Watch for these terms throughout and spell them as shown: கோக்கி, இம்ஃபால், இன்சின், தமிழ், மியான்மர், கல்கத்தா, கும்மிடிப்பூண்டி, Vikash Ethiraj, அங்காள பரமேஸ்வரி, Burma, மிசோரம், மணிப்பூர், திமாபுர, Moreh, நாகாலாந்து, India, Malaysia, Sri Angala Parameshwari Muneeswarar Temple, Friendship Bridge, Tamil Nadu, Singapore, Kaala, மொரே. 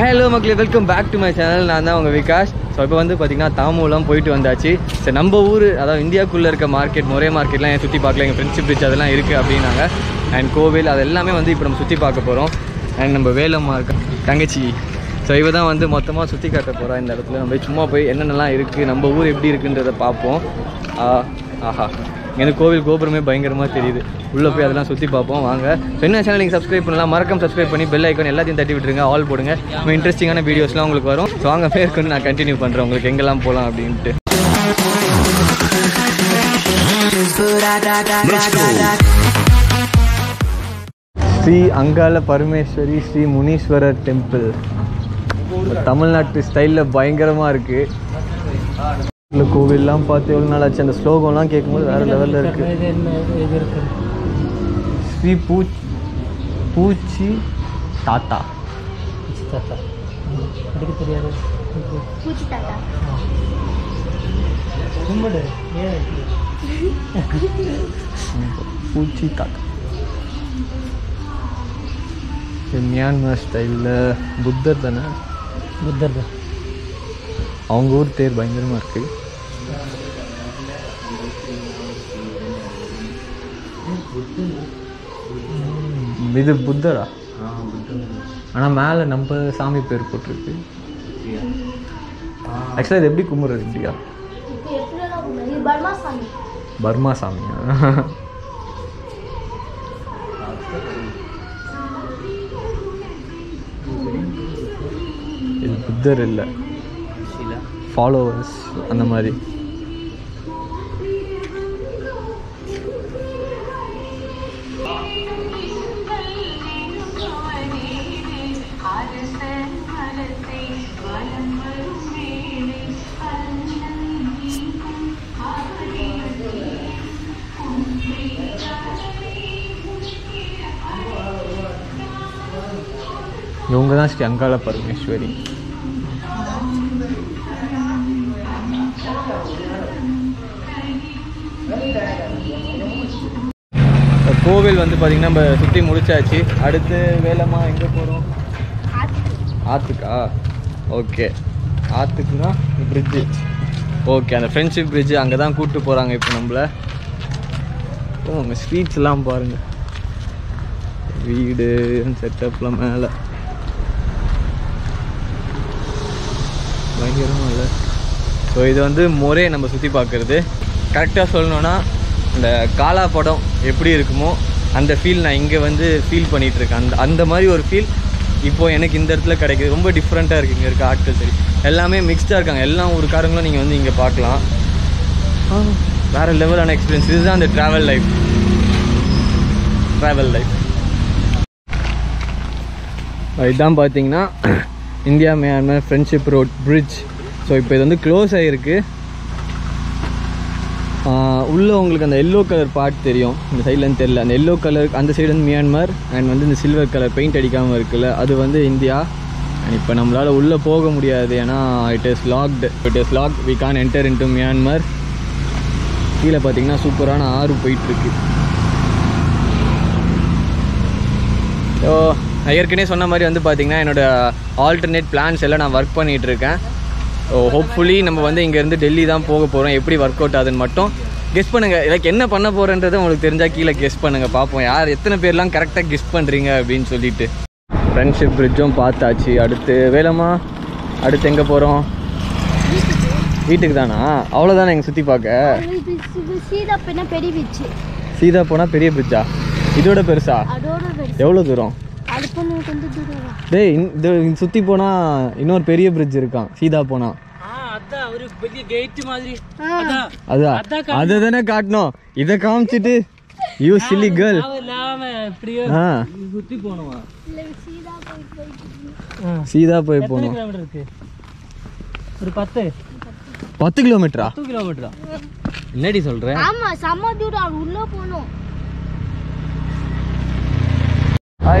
Hello மக்களே, welcome back to my channel. நான் தான் உங்கள் விகாஷ். ஸோ இப்போ வந்து பார்த்திங்கன்னா தாமூலம் போயிட்டு வந்தாச்சு. சரி, நம்ம ஊர், அதாவது இந்தியாவுக்குள்ளே இருக்க மார்க்கெட், மொரே மார்க்கெட்லாம் ஏன் சுற்றி பார்க்கல, எங்கள் ஃப்ரெண்ட்ஷிப் பிரிட்ஜ் அதெல்லாம் இருக்குது அப்படின்னாங்க. அண்ட் கோவில், அது எல்லாமே வந்து இப்போ நம்ம சுற்றி பார்க்க போகிறோம். அண்ட் நம்ம வேலம்மா இருக்க தங்கச்சி, ஸோ இவ தான் வந்து மொத்தமாக சுற்றி காட்ட போகிறோம். இந்த இடத்துல நம்ம சும்மா போய் என்னென்னலாம் இருக்குது, நம்ம ஊர் எப்படி இருக்குன்றதை பார்ப்போம். ஆஹா, எனக்கு கோவில் கோபுரமே பயங்கரமாக தெரியுது. உள்ளே போய் அதெல்லாம் சுற்றி பார்ப்போம். வாங்க. ஸோ என்ன சேனல் நீங்கள் சப்ஸ்கிரைப் பண்ணலாம், மறக்காம சப்ஸ்கிரைப் பண்ணி பெல் ஐக்கான் எல்லாத்தையும் தட்டி விட்டுருங்க, ஆல் போடுங்க. நம்ம இன்ட்ரெஸ்டிங்கான வீடியோஸ்லாம் உங்களுக்கு வரும். ஸோ வாங்க, பேருக்கு நான் கண்டினியூ பண்ணுறேன் உங்களுக்கு எங்கெல்லாம் போகலாம் அப்படின்ட்டு. ஸ்ரீ அங்காள பரமேஸ்வரி ஸ்ரீ முனீஸ்வர டெம்பிள் தமிழ்நாட்டு ஸ்டைலில் பயங்கரமாக இருக்குது. இல்லை கோவில்லாம் பார்த்து எவ்வளோ நாள் ஆச்சு, அந்த ஸ்லோகம்லாம் கேட்கும்போது வேறு லெவலில் இருக்குது. ஸ்ரீ பூச்சி தாத்தா, பூச்சி தாத்தா, மியான்மர் ஸ்டைலில் புத்தர் தானே, புத்தர் தான். அவங்க ஊர் தேர் பயங்கரமாக இருக்குது. இது புத்தரா? ஆனால் மேலே நம்ம சாமி பேர் போட்டிருக்கு. ஆக்சுவலாக இது எப்படி கும்பிட்றது? இப்படியா? பர்மா சாமியா? இது புத்தர் இல்லை, ஃபாலோவர்ஸ் அந்த மாதிரி. இவங்க தான் ஸ்ரீ அங்காள பரமேஸ்வரி. கோவில் வந்து பார்த்திங்கன்னா நம்ம சுற்றி முடிச்சாச்சு. அடுத்து வேலம்மா எங்கே போகிறோம்? ஆத்துக்கா? ஓகே, ஆத்துக்குன்னா பிரிட்ஜு. ஓகே, அந்த ஃப்ரெண்ட்ஷிப் பிரிட்ஜு அங்கே தான் கூப்பிட்டு போகிறாங்க இப்போ நம்மளை. நம்ம ஸ்ட்ரீட்ஸ்லாம் பாருங்கள், வீடு செட்டப்லாம் மேலே பயங்கரமாக இல்லை. ஸோ இது வந்து மொரே நம்ம சுற்றி பார்க்குறது. கரெக்டாக சொல்லணுன்னா இந்த காலா படம் எப்படி இருக்குமோ அந்த ஃபீல் நான் இங்கே வந்து ஃபீல் பண்ணிகிட்ருக்கேன். அந்த மாதிரி ஒரு ஃபீல் இப்போது எனக்கு இந்த இடத்துல கிடைக்கிது. ரொம்ப டிஃப்ரெண்ட்டாக இருக்குது. இங்கே இருக்க ஆட்கள் சரி எல்லாமே மிக்ஸ்டாக இருக்காங்க. எல்லா ஊருக்காரங்களும் நீங்கள் வந்து இங்கே பார்க்கலாம். வேறு லெவலான எக்ஸ்பீரியன்ஸ். இதுதான் அந்த ட்ராவல் லைஃப். இதுதான் பார்த்தீங்கன்னா India மியான்மர் friendship road bridge. So இப்போ இது வந்து க்ளோஸ் ஆகிருக்கு. உள்ளே உங்களுக்கு அந்த எல்லோ கலர் பார்ட் தெரியும், இந்த சைட்லேருந்து தெரில. அந்த எல்லோ கலர் அந்த சைடு வந்து மியான்மர், அண்ட் வந்து இந்த சில்வர் கலர் பெயிண்ட் அடிக்காமல் இருக்குல்ல, அது வந்து இந்தியா. அண்ட் இப்போ நம்மளால் உள்ளே போக முடியாது, ஏன்னா it is locked, we Khan enter into மியான்மர். கீழே பார்த்தீங்கன்னா சூப்பரான ஆறு போயிட்டுருக்கு. ஸோ ஏற்கனவே சொன்ன மாதிரி வந்து பார்த்திங்கன்னா என்னோடய ஆல்டர்னேட் பிளான்ஸ் எல்லாம் நான் ஒர்க் பண்ணிகிட்ருக்கேன். ஸோ ஹோப்ஃபுல்லி நம்ம வந்து இங்கேருந்து டெல்லி தான் போக போகிறோம். எப்படி ஒர்க் அவுட் ஆகுதுன்னு மட்டும் கெஸ் பண்ணுங்கள். லைக் என்ன பண்ண போகிறேன்றது உங்களுக்கு தெரிஞ்சால் கீழே கெஸ் பண்ணுங்கள், பார்ப்போம் யார் எத்தனை பேர்லாம் கரெக்டாக கெஸ் பண்ணுறீங்க அப்படின்னு சொல்லிட்டு. ஃப்ரெண்ட்ஷிப் பிரிட்ஜும் பார்த்தாச்சு. அடுத்து வேலம்மா, அடுத்து எங்கே போகிறோம்? வீட்டுக்கு தானா? அவ்வளோதானே எங்கள் சுற்றி பார்க்க? சீதா போனால் பெரிய பிரிட்ஜா? இதோட பெருசா? எவ்வளோ தூரம்? டேய், இந்த சுற்றி போனால் இன்னொரு பெரிய பிரிட்ஜ் இருக்கான். சீதா போனால் அதை தானே காட்டணும், இதை காமிச்சிட்டு யூ சில்லி கேர்ள். சீதா போய் போனோம். 10 கிலோமீட்டரா? என்னடி சொல்கிறேன்? हाय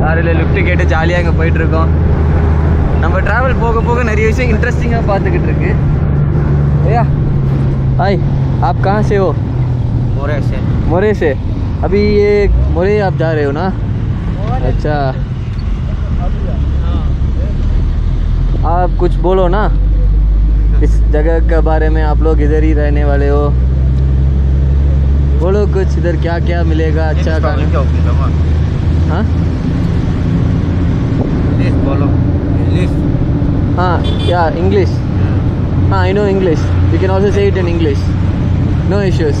லாரியில் லெஃப்ட்டு கேட்டு ஜாலியாக இங்கே போயிட்டுருக்கோம். நம்ம ட்ராவல் போக போக நிறைய விஷயம் இன்ட்ரெஸ்டிங்காக பார்த்துக்கிட்டு இருக்கு. भैया हाय, आप कहाँ से हो? मोरे से। मोरे से? अभी ये मोरे आप जा रहे हो ना? अच्छा, आप कुछ बोलो ना इस जगह के बारे में, आप लोग इधर ही रहने वाले हो, बोलो कुछ इधर क्या क्या मिलेगा अच्छा खाना। हाँ बोलो इंग्लिश। हाँ क्या इंग्लिश? हाँ I know English, you can also say it in English, no issues.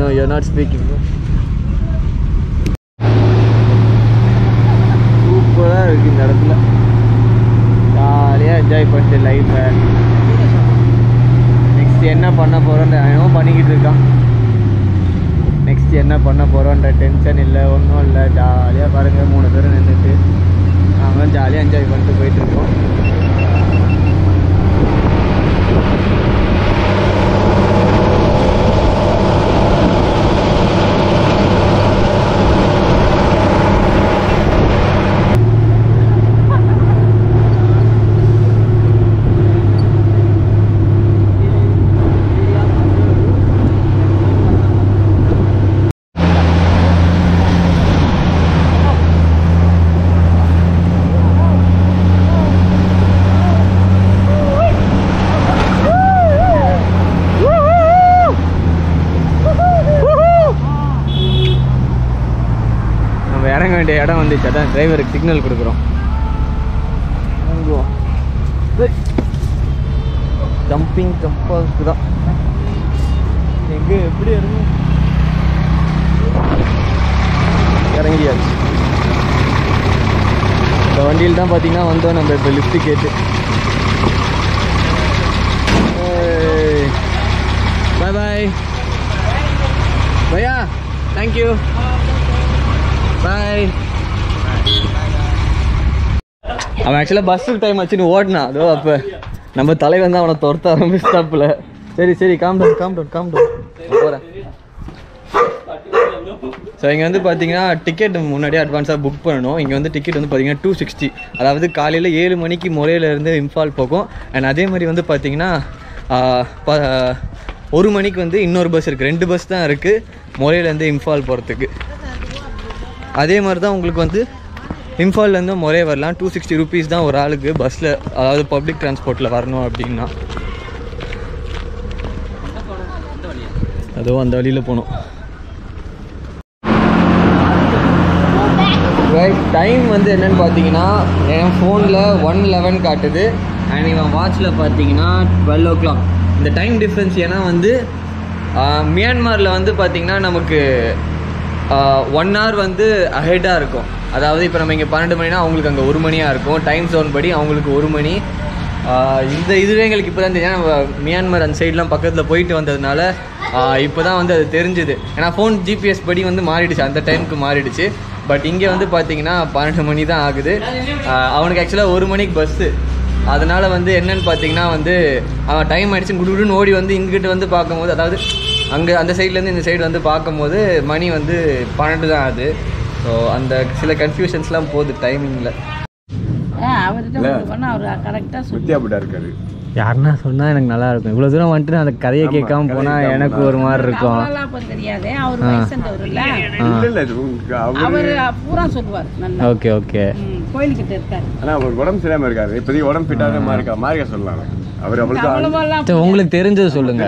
No, you're not speaking. சூப்பராக இருக்குது இந்த இடத்துல, ஜாலியாக என்ஜாய் பண்ணிட்டு லைஃபை. நெக்ஸ்ட் என்ன பண்ண போகிறோன்ற அவன் பண்ணிக்கிட்டு இருக்கான், நெக்ஸ்ட் என்ன பண்ண போகிறோன்ற டென்ஷன் இல்லை, ஒன்றும் இல்லை. ஜாலியாக பாருங்கள், 3 பேரும் நின்றுட்டு நாங்கள் ஜாலியாக என்ஜாய் பண்ணிட்டு போயிட்டுருக்கோம். இடம் வந்துச்சு, அதான் டிரைவருக்கு சிக்னல் கொடுக்குறோம். ஜம்பிங் கம்பாஸ்க்கு தான் எங்கே எப்படி இருக்கும். இறங்கியாச்சு. இந்த வண்டியில் தான் பார்த்தீங்கன்னா வந்தோம் நம்ம. இப்போ லிஃப்ட் கேட்டு பாய் பாய் பையா, தேங்க்யூ பாய். அவன் ஆக்சுவலாக பஸ்ஸுக்கு டைம் ஆச்சுன்னு ஓடினா, அதோ அப்போ நம்ம தலைவன் தான் அவனை துரத்த ஆரம்பிச்சாப்புல. சரி சரி calm down calm down calm down போகிறேன். ஸோ இங்கே வந்து பார்த்தீங்கன்னா டிக்கெட் முன்னாடியே அட்வான்ஸாக புக் பண்ணணும். இங்கே வந்து டிக்கெட் வந்து பார்த்தீங்கன்னா 260, அதாவது காலையில் 7 மணிக்கு மொரேலேருந்து இம்ஃபால் போகும். அண்ட் அதே மாதிரி வந்து பார்த்தீங்கன்னா 1 மணிக்கு வந்து இன்னொரு பஸ் இருக்குது. 2 பஸ் தான் இருக்குது மொரேலேருந்து இம்ஃபால் போகிறதுக்கு. அதே மாதிரி தான் உங்களுக்கு வந்து இம்ஃபால்லேருந்து மொரே வரலாம். 260 ரூபீஸ் தான் ஒரு ஆளுக்கு பஸ்ஸில், அதாவது பப்ளிக் டிரான்ஸ்போர்ட்டில் வரணும் அப்படின்னா. அதுவும் அந்த வழியில் போகணும். டைம் வந்து என்னென்னு பார்த்தீங்கன்னா என் ஃபோனில் 1:11 காட்டுது. அண்ட் இவன் வாட்சில் பார்த்தீங்கன்னா 12 o'clock. இந்த டைம் டிஃப்ரென்ஸ் ஏன்னா வந்து மியான்மரில் வந்து பார்த்திங்கன்னா நமக்கு 1 hour வந்து அஹெட்டாக இருக்கும். அதாவது இப்போ நம்ம இங்கே 12 மணினா அவங்களுக்கு அங்கே 1 மணியாக இருக்கும். டைம் ஜோன் படி அவங்களுக்கு 1 மணி. இந்த இதுவே எங்களுக்கு இப்போ தான் தெரியும். நம்ம மியான்மர் அந்த சைட்லாம் பக்கத்தில் போயிட்டு வந்ததுனால இப்போ தான் வந்து அது தெரிஞ்சுது. ஏன்னா ஃபோன் ஜிபிஎஸ் படி வந்து மாறிடுச்சு, அந்த டைமுக்கு மாறிடுச்சு. பட் இங்கே வந்து பார்த்திங்கன்னா 12 மணி தான் ஆகுது. அவனுக்கு ஆக்சுவலாக 1 மணிக்கு பஸ்ஸு, அதனால் வந்து என்னென்னு பார்த்திங்கன்னா வந்து அவன் டைம் ஆகிடுச்சு குடுகுடுன்னு ஓடி வந்து இங்கிட்ட வந்து பார்க்கும்போது, அதாவது அங்கே அந்த சைட்லேருந்து இந்த சைடு வந்து பார்க்கும்போது மணி வந்து 12 தான் ஆகுது. ஸோ அந்த சில கன்ஃபியூஷன்ஸ்லாம் போகுது டைமிங்கில். இருக்காரு யாருன்னா சொன்னால் எனக்கு நல்லாயிருக்கும். இவ்வளோ தூரம் வந்துட்டு அந்த கதையை கேட்காம போனால் எனக்கு ஒரு மாதிரி இருக்கும். Okay okay. உங்களுக்கு தெரிஞ்சது சொல்லுங்க,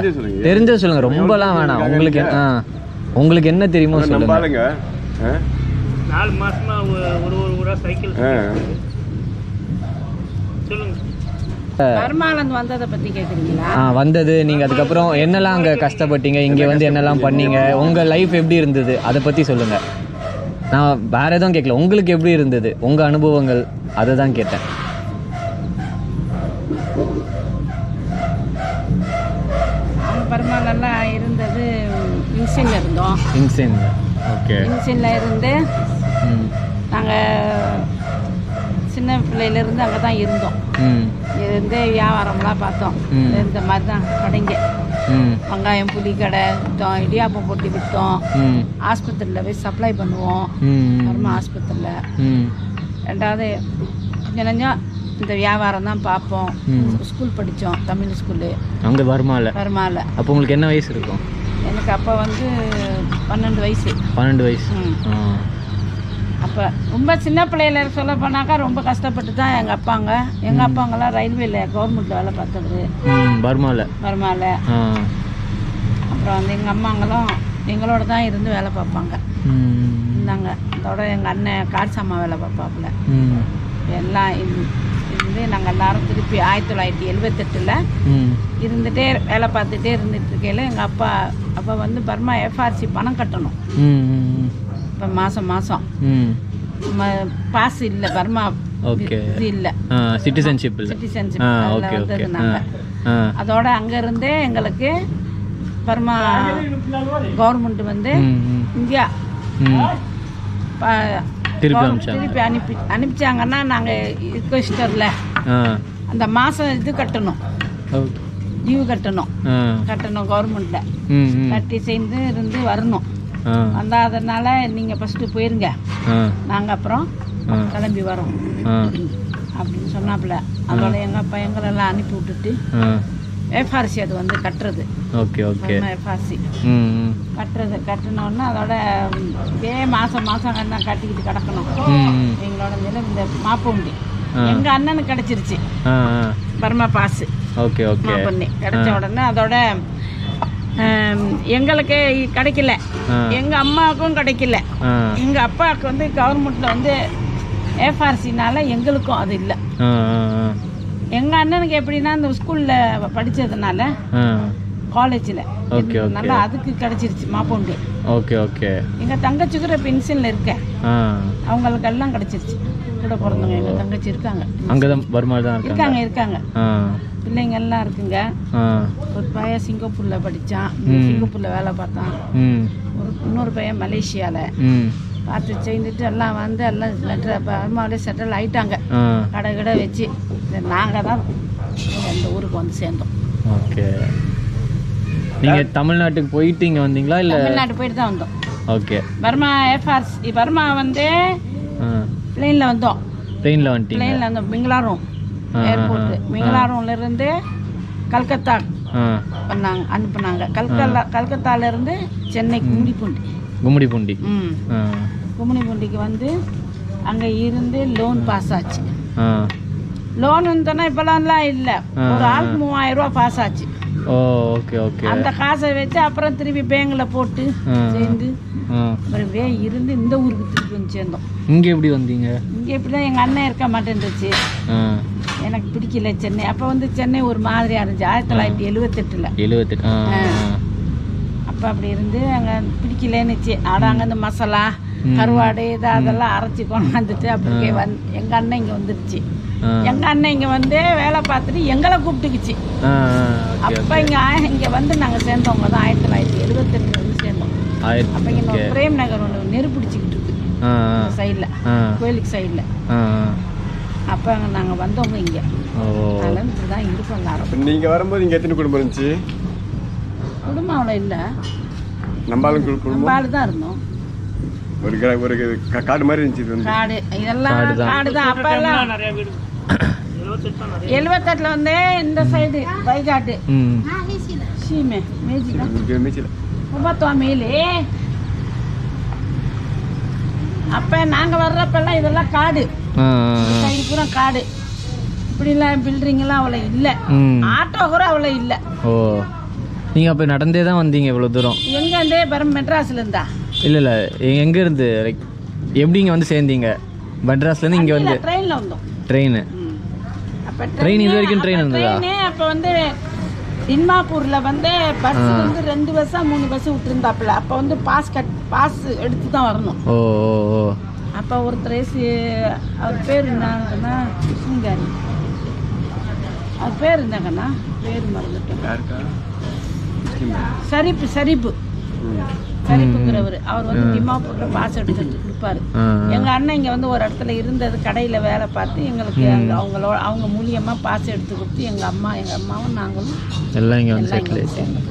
தெரிஞ்சது சொல்லுங்க, ரொம்பலாம் வேணாம். உங்களுக்கு உங்களுக்கு என்ன தெரியுமோ சொல்லுங்க. 4 மாசமா ஒரு சைக்கிள் சொல்லுங்க. வந்தது நீங்க அதுக்கப்புறம் என்னெல்லாம் அங்க கஷ்டப்பட்டீங்க, இங்க வந்து என்னெல்லாம் பண்ணீங்க, உங்க லைஃப் எப்படி இருந்தது அதை பத்தி சொல்லுங்க. நான் வேற எதுவும் கேட்கல, உங்களுக்கு எப்படி இருந்தது, உங்க அனுபவங்கள், அதை தான் கேட்டேன். பர்மாலா இருந்தது இன்சின்ல இருந்தோம். இன்சின் ஓகே. இன்சின்ல இருந்து நாங்கள் சின்ன பிள்ளையிலேருந்து அங்கே தான் இருந்தோம். இருந்து வியாபாரம்லாம் பார்த்தோம். இந்த மாதிரி தான் கடைங்க, வெங்காயம் புளி கடை விட்டோம், இடியாப்பம் போட்டி விட்டோம், ஆஸ்பத்திரியில் போய் சப்ளை பண்ணுவோம். அப்புறமா ஆஸ்பத்திரியில் ரெண்டாவது கொஞ்சம் கொஞ்சம் இந்த வியாபாரம் தான் பார்ப்போம். ஸ்கூல் படித்தோம், தமிழ் ஸ்கூலு அங்கே வருமால. அப்போ உங்களுக்கு என்ன வயசு இருக்கும்? எனக்கு அப்போ வந்து 12 வயசு. 12 வயசு. அப்போ ரொம்ப சின்ன பிள்ளையில சொல்ல போனாக்கா ரொம்ப கஷ்டப்பட்டு தான் எங்கள் அப்பாங்க எல்லாம் ரயில்வேல கவர்மெண்ட்ல வேலை பார்த்தது வருமால. அப்புறம் வந்து எங்கள் அம்மாங்களும் எங்களோட தான் இருந்து வேலை பார்ப்பாங்க இருந்தாங்க. அதோட எங்கள் அண்ணன் காட்சாமா வேலை பார்ப்பாப்புல எல்லாம் இருந்து நாங்கள் எல்லாரும் திருப்பி 1978ல் இருந்துகிட்டே வேலை பார்த்துட்டே இருந்துட்டு இருக்கையில் எங்கள் அப்பா வந்து பர்மா FRC பணம் கட்டணும். இப்போ மாதம் மாதம் பாஸ் இல்லை, பர்மா இது இல்லை, சிட்டிசன்ஷிப் வந்ததுனால அதோட அங்கேருந்தே எங்களுக்கு பர்மா கவர்மெண்ட் வந்து இந்தியா திருப்பி அனுப்பிச்சாங்கன்னா நாங்கள் ரிக்வெஸ்டரில் அந்த மாதம் இது கட்டணும், டியூ கட்டணும் கவர்மெண்ட்டில் கட்டி சேர்ந்து இருந்து வரணும். அந்த அதனால நீங்கள் ஃபஸ்ட்டு போயிருங்க, நாங்கள் அப்புறம் கிளம்பி வரோம் அப்படின்னு சொன்னாப்புல. அதோட எங்கள் அப்பா எங்களெல்லாம் அனுப்பி விட்டுட்டு FRC அது வந்து கட்டுறது FRC கட்டினோடனே அதோட இதே மாதம் மாதம் நான் கட்டிக்கிட்டு கிடக்கணும். எங்களோட மேலே இந்த மாப்பூண்டி எங்கள் அண்ணனுக்கு கிடச்சிருச்சு பர்மா பாஸு மாப்பண்ணி கிடச்ச உடனே அதோட எங்களுக்கு கிடைக்கல, எங்கள் அம்மாவுக்கும் கிடைக்கல. எங்கள் அப்பாவுக்கு வந்து கவர்மெண்ட்டில் வந்து FRCனால எங்களுக்கும் அது இல்லை. எங்கள் அண்ணனுக்கு எப்படின்னா இந்த ஸ்கூலில் படித்ததுனால காலேஜில் நல்லா அதுக்கு கிடச்சிருச்சு மாப்பவுண்டு. எங்கள் தங்கச்சிக்கிற பென்ஷனில் இருக்க அவங்களுக்கு எல்லாம் கிடச்சிருச்சு. கூட பிறந்தவங்க எங்கள் தங்கச்சி இருக்காங்க, அங்கே தான் இருக்காங்க இருக்காங்க பிள்ளைங்கள்லாம் இருக்குங்க. ஒரு பையன் சிங்கப்பூரில் படித்தான், சிங்கப்பூரில் வேலை பார்த்தான். இன்னொரு பையன் மலேசியாவில் பார்த்து சேர்ந்துட்டு எல்லாம் வந்து எல்லாம் லெட்டர் செட்டில் ஆகிட்டாங்க. கடை கடை வச்சு நாங்கள் தான் அந்த ஊருக்கு வந்து சேர்ந்தோம். ஓகே, நீங்கள் தமிழ்நாட்டுக்கு போயிட்டு இங்கே வந்தீங்களா? இல்லை, தமிழ்நாட்டு போயிட்டு தான் வந்தோம். ஓகே, பர்மா FRC பர்மா வந்து பிளெயினில் வந்தோம். பிளெயினில் வந்தோம் பெங்களாரும் ஏர்போர்ட்டு, பெங்களாரூம்லேருந்து கல்கத்தா பண்ணாங்க அனுப்புனாங்க. கல்கத்தாலேருந்து சென்னை கும்மிடிப்பூண்டிக்கு வந்து அங்கே இருந்து லோன் பாஸ் ஆச்சு. லோன் வந்தோன்னா இப்போலாம்லாம் இல்லை, ஒரு ஆளுக்கு 3000 ரூபா பாஸ் ஆச்சு. அந்த காசை வச்சு அப்புறம் திருப்பி பேங்கில் போட்டு சேர்ந்து அப்படியே இருந்து இந்த ஊருக்கு திருப்பி வந்து சேர்ந்தோம். இங்கே எப்படி வந்தீங்க? இங்கே எப்படிதான் எங்கள் அண்ணன் இருக்க மாட்டேன்ருச்சு, எனக்கு பிடிக்கல சென்னை. அப்போ வந்து சென்னை ஒரு மாதிரியாக இருந்துச்சு 1978ல். அப்போ அப்படி இருந்து அங்கே பிடிக்கலன்னுச்சு. ஆனால் அங்கே இந்த மசாலா கருவாடு இது அதெல்லாம் அரைச்சி கொண்டாந்துட்டு அப்படியே எங்கள் அண்ணன் இங்கே வந்துடுச்சு. எங்கள் அண்ணன் இங்கே வந்து வேலை பார்த்துட்டு எங்களை கூப்பிட்டுக்குச்சு. அப்போ இங்கே வந்து நாங்கள் சேர்ந்தவங்க தான் 1978ல் வந்து சேர்ந்தோம். அப்போ இங்கே பிரேம் நகர் ஒன்று நெருப்பிடிச்சிக்கிட்டு இருக்கு சைடில், கோயிலுக்கு சைடில். அப்போ அங்கே நாங்கள் வந்தவங்க இங்கே அதுலேருந்து தான் இருக்கோம் எல்லாரும். நீங்கள் வரும்போது இங்கே எத்தனை குடும்பம் இருந்துச்சு? குடும்பம் அவ்வளோ இல்லை, நம்மளுக்கு தான் இருந்தோம். ஒரு காடு மாதிரி இருந்துச்சு, காடு இதெல்லாம் காடு தான். அப்போ எல்லாம் 78ல் வந்து இந்த சைடு வைகாட்டு சீமே மேஜில ஒவ்வொருத்தா மேலே. அப்போ நாங்கள் வர்றப்பெல்லாம் இதெல்லாம் காடு, சைடு பூரா காடு. இப்படிலாம் பில்டிங்கெல்லாம் அவ்வளோ இல்லை, ஆட்டோ கூட அவ்வளோ இல்லை. ஓ, நீங்கள் அப்போ நடந்தே தான் வந்தீங்க இவ்வளோ தூரம்? எங்கேருந்தே மெட்ராஸில் இருந்தா? இல்லை, எங்கேருந்து லைக் எப்படி இங்கே வந்து சேர்ந்தீங்க? மெட்ராஸ்லேருந்து இங்கே வந்து ட்ரெயினில் வந்தோம். ட்ரெயின் இது வரைக்கும் ட்ரெயின் இருந்ததா? அப்போ வந்து இன்மாப்பூரில் வந்து பஸ் வந்து 2 பஸ்ஸா 3 பஸ் விட்டுருந்தாப்புல. அப்போ வந்து பாஸ் எடுத்து தான் வரணும். ஓ ஓ. அப்போ ஒருத்தர் அவர் பேர் இருந்தாங்கன்னா கிருஷ்ணங்காரி, அவர் பேர் இருந்தாங்கன்னா பேர் மறந்துட்டேன். சரிப்பு கரிப்புங்கிறவர் அவர் வந்து திமாபுர பாஸ் எடுத்து கொடுப்பாரு. எங்கள் அண்ணன் இங்கே வந்து ஒரு இடத்துல இருந்தது கடையில் வேலை பார்த்து எங்களுக்கு அவங்களோட அவங்க மூலியமாக பாஸ் எடுத்து கொடுத்து எங்கள் அம்மாவும் நாங்களும் எல்லாம் இங்கே வந்து சேர்ந்து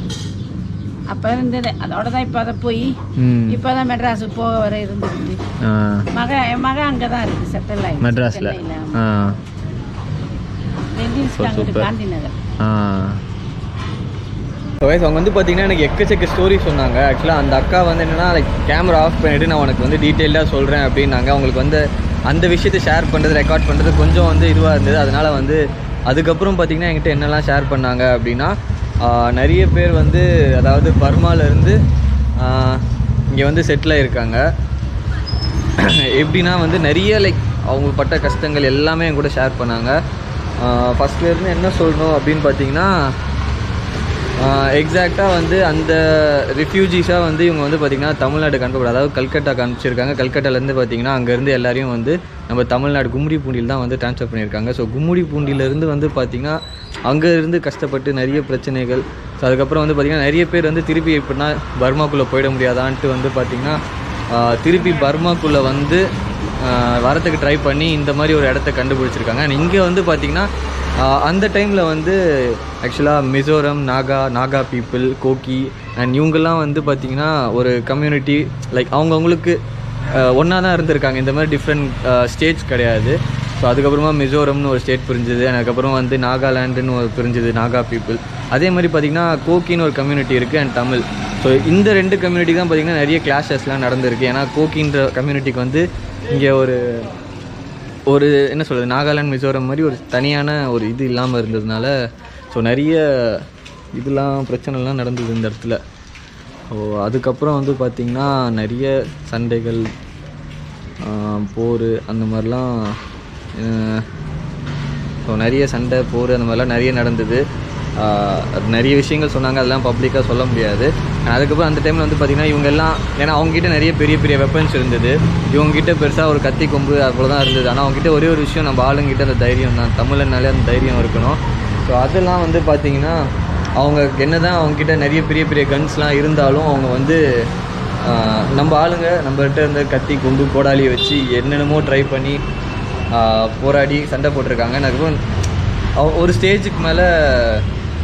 அப்போ இருந்தது. அதோட தான் இப்போ அதை போய் இப்போ தான் மெட்ராஸுக்கு போக வர இருந்துருக்கு. மகன் அங்கே தான் இருக்குது செட்டில் ஆகி மெட்ராஸில் காந்தி நகர். ஸோ கைஸ் அவங்க வந்து பார்த்தீங்கன்னா எனக்கு எக்கச்சக்க ஸ்டோரி சொன்னாங்க. ஆக்சுவலாக அந்த அக்கா வந்து என்னென்னா லைக் கேமரா ஆஃப் பண்ணிவிட்டு நான் உனக்கு வந்து டீட்டெயிலாக சொல்கிறேன் அப்படின்னாங்க. அவங்களுக்கு வந்து அந்த விஷயத்தை ஷேர் பண்ணுறது ரெக்கார்ட் பண்ணுறது கொஞ்சம் வந்து இதுவாக இருந்தது. அதனால் வந்து அதுக்கப்புறம் பார்த்திங்கன்னா என்கிட்ட என்னெல்லாம் ஷேர் பண்ணாங்க அப்படின்னா நிறைய பேர் வந்து அதாவது பர்மாலேருந்து இங்கே வந்து செட்டில் ஆகியிருக்காங்க. எப்படின்னா வந்து நிறைய லைக் அவங்க பட்ட கஷ்டங்கள் எல்லாமே என் கூட ஷேர் பண்ணாங்க. ஃபஸ்ட்லேருந்து என்ன சொல்லணும் அப்படின்னு பார்த்திங்கன்னா எக்ஸாக்டாக வந்து அந்த ரெஃப்யூஜிஸாக வந்து இவங்க வந்து பார்த்திங்கன்னா தமிழ்நாட்டுக்கு அனுப்பக்கூடாது. அதாவது கல்கட்டாவுக்கு அனுப்பிச்சிருக்காங்க. கல்கட்டாலேருந்து பார்த்திங்கன்னா அங்கேருந்து எல்லாரையும் வந்து நம்ம தமிழ்நாடு கும்மிடி பூண்டியில் தான் வந்து ட்ரான்ஸ்ஃபர் பண்ணியிருக்காங்க. ஸோ கும்மிடி பூண்டியிலேருந்து வந்து பார்த்திங்கன்னா அங்கேருந்து கஷ்டப்பட்டு நிறைய பிரச்சனைகள். ஸோ அதுக்கப்புறம் வந்து பார்த்திங்கன்னா நிறைய பேர் வந்து திருப்பி எப்படின்னா பர்மாக்குள்ளே போயிட முடியாதான்ட்டு வந்து பார்த்திங்கன்னா திருப்பி பர்மாக்குள்ளே வந்து வரத்துக்கு ட்ரை பண்ணி இந்த மாதிரி ஒரு இடத்த கண்டுபிடிச்சிருக்காங்க. அண்ட் இங்கே வந்து பார்த்திங்கன்னா அந்த டைமில் வந்து ஆக்சுவலாக மிசோரம் நாகா பீப்புள் கோக்கி அண்ட் இவங்கெல்லாம் வந்து பார்த்திங்கன்னா ஒரு கம்யூனிட்டி லைக் அவங்கவுங்களுக்கு ஒன்றா தான் இருந்திருக்காங்க. இந்த மாதிரி டிஃப்ரெண்ட் ஸ்டேட்ஸ் கிடையாது. ஸோ அதுக்கப்புறமா மிசோரம்னு ஒரு ஸ்டேட் பிரிஞ்சுது. அதுக்கப்புறம் வந்து நாகாலாண்டுன்னு ஒரு பிரிஞ்சுது நாகா பீப்புள். அதே மாதிரி பார்த்திங்கன்னா கோக்கின்னு ஒரு கம்யூனிட்டி இருக்குது அண்ட் தமிழ். ஸோ இந்த ரெண்டு கம்யூனிட்டி தான் பார்த்திங்கன்னா நிறைய கிளாஷஸ்லாம் நடந்திருக்கு. ஏன்னா கோக்கின்ற கம்யூனிட்டிக்கு வந்து இங்கே ஒரு என்ன சொல்கிறது நாகாலாந்து மிசோரம் மாதிரி ஒரு தனியான ஒரு இது இல்லாமல் இருந்ததுனால ஸோ நிறைய இதெல்லாம் பிரச்சனைலாம் நடந்தது இந்த இடத்துல. ஸோ அதுக்கப்புறம் வந்து பார்த்திங்கன்னா நிறைய சண்டைகள் போர் அந்த மாதிரிலாம் ஸோ நிறைய சண்டை போர் அந்த மாதிரிலாம் நிறைய நடந்தது. அது நிறைய விஷயங்கள் சொன்னாங்க. அதெல்லாம் பப்ளிக்காக சொல்ல முடியாது. அதுக்கப்புறம் அந்த டைமில் வந்து பார்த்திங்கன்னா இவங்கெல்லாம் ஏன்னா அவங்ககிட்ட நிறைய பெரிய பெரிய வெப்பன்ஸ் இருந்தது. இவங்ககிட்ட பெருசாக ஒரு கத்தி கொம்பு அவ்வளோதான் இருந்தது. ஆனால் அவங்ககிட்ட ஒரே ஒரு விஷயம் நம்ம ஆளுங்கிட்ட அந்த தைரியம் தான். தமிழனாலே அந்த தைரியம் இருக்கணும். ஸோ அதெல்லாம் வந்து பார்த்திங்கன்னா அவங்க என்ன தான் அவங்ககிட்ட நிறைய பெரிய பெரிய கன்ஸ்லாம் இருந்தாலும் அவங்க வந்து நம்ம ஆளுங்க நம்மகிட்ட இருந்த கத்தி கொம்பு கோடாலியை வச்சு என்னென்னமோ ட்ரை பண்ணி போராடி சண்டை போட்டிருக்காங்க. அதுக்கப்புறம் ஒரு ஸ்டேஜுக்கு மேலே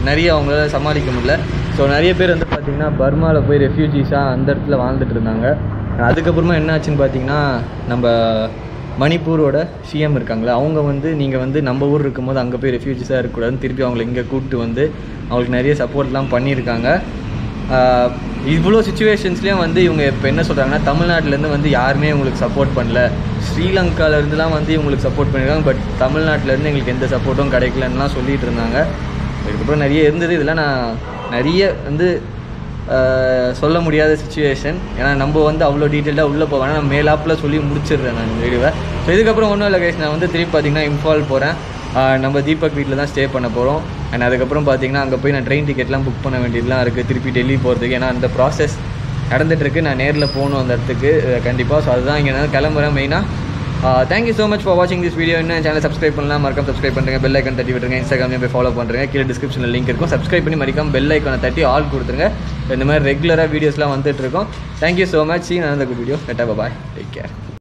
நிறைய அவங்களால சமாளிக்க முடியல. ஸோ நிறைய பேர் வந்து பார்த்திங்கன்னா பர்மாவில் போய் ரெஃப்யூஜிஸாக அந்த இடத்துல வாழ்ந்துட்டு இருந்தாங்க. அதுக்கப்புறமா என்ன ஆச்சுன்னு பார்த்திங்கன்னா நம்ம மணிப்பூரோட சிஎம் இருக்காங்களே அவங்க வந்து நீங்கள் வந்து நம்ம ஊர் இருக்கும்போது அங்கே போய் ரெஃப்யூஜிஸாக இருக்கக்கூடாதுன்னு திருப்பி அவங்களை இங்கே கூப்பிட்டு வந்து அவங்களுக்கு நிறைய சப்போர்ட்லாம் பண்ணியிருக்காங்க. இவ்வளோ சுச்சுவேஷன்ஸ்லேயும் வந்து இவங்க இப்போ என்ன சொல்கிறாங்கன்னா தமிழ்நாட்டிலேருந்து வந்து யாருமே இவங்களுக்கு சப்போர்ட் பண்ணல. ஸ்ரீலங்காவிலேருந்துலாம் வந்து இவங்களுக்கு சப்போர்ட் பண்ணியிருக்காங்க. பட் தமிழ்நாட்டிலேருந்து எங்களுக்கு எந்த சப்போர்ட்டும் கிடைக்கலன்னுலாம் சொல்லிகிட்டு இருந்தாங்க. இதுக்கப்புறம் நிறைய இருந்தது. இதெல்லாம் நான் நிறைய வந்து சொல்ல முடியாத சுச்சுவேஷன். ஏன்னா நம்ம வந்து அவ்வளோ டீட்டெயில்டாக உள்ளே போவேன். நான் மேலாப்பில் சொல்லி முடிச்சிடுறேன் நான் வீடியோவை. ஸோ இதுக்கப்புறம் ஒன்றும் இல்லை கைஸ், நான் வந்து திருப்பி பார்த்திங்கன்னா இம்ஃபால் போகிறேன். நம்ம தீபக் வீட்டில் தான் ஸ்டே பண்ண போகிறோம். அண்ட் அதுக்கப்புறம் பார்த்திங்கன்னா அங்கே போய் நான் ட்ரெயின் டிக்கெட்லாம் புக் பண்ண வேண்டியதுலாம் இருக்குது திருப்பி டெல்லி போகிறதுக்கு. ஏன்னா அந்த ப்ராசஸ் நடந்துகிட்ருக்கு. நான் நேரில் போகணும் அந்த இடத்துக்கு கண்டிப்பாக. ஸோ அதுதான் இங்கே நான் கிளம்புறேன் மெயினாக. Thank you so much for watching this video. Inna channel subscribe pannalam marakam subscribe pannunga, bell icon tatti vittunga, Instagram la follow pannunga, kila description la link irukum, subscribe panni marakam bell icon tatti all kuduthunga. Indha mari regular videos la vandittu irukum. Thank you so much. See you in another good video. Tata, bye bye, take care.